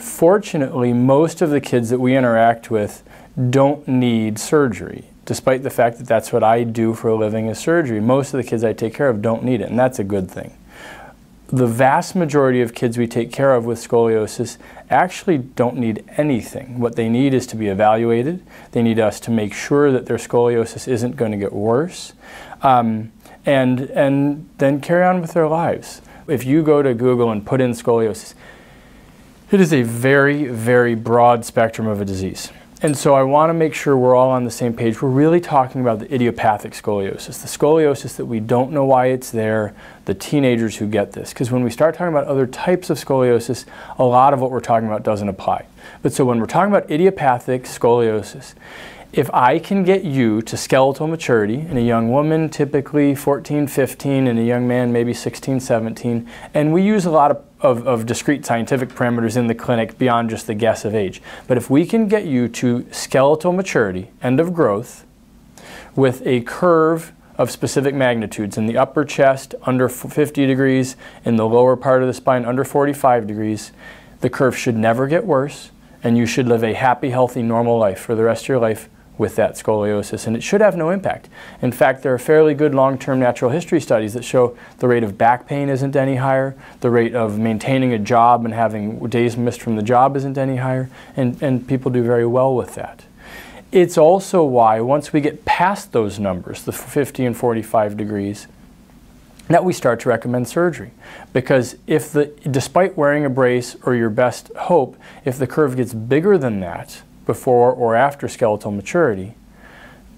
Fortunately, most of the kids that we interact with don't need surgery, despite the fact that that's what I do for a living is surgery. Most of the kids I take care of don't need it, and that's a good thing. The vast majority of kids we take care of with scoliosis actually don't need anything. What they need is to be evaluated. They need us to make sure that their scoliosis isn't going to get worse, and then carry on with their lives. If you go to Google and put in scoliosis, it is a very, very broad spectrum of a disease. And so I want to make sure we're all on the same page. We're really talking about the idiopathic scoliosis, the scoliosis that we don't know why it's there, the teenagers who get this. Because when we start talking about other types of scoliosis, a lot of what we're talking about doesn't apply. But so when we're talking about idiopathic scoliosis, if I can get you to skeletal maturity in a young woman, typically 14, 15, and a young man, maybe 16, 17, and we use a lot of discrete scientific parameters in the clinic beyond just the guess of age. But if we can get you to skeletal maturity, end of growth, with a curve of specific magnitudes in the upper chest under 50 degrees, in the lower part of the spine under 45 degrees, the curve should never get worse, and you should live a happy, healthy, normal life for the rest of your life with that scoliosis, and it should have no impact. In fact, there are fairly good long-term natural history studies that show the rate of back pain isn't any higher, the rate of maintaining a job and having days missed from the job isn't any higher, and people do very well with that. It's also why once we get past those numbers, the 50 and 45 degrees, that we start to recommend surgery. Because if despite wearing a brace or your best hope, if the curve gets bigger than that, before or after skeletal maturity,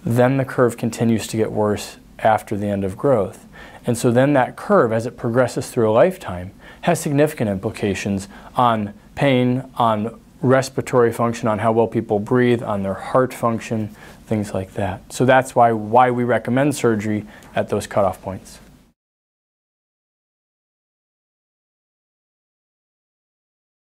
then the curve continues to get worse after the end of growth. And so then that curve, as it progresses through a lifetime, has significant implications on pain, on respiratory function, on how well people breathe, on their heart function, things like that. So that's why we recommend surgery at those cutoff points.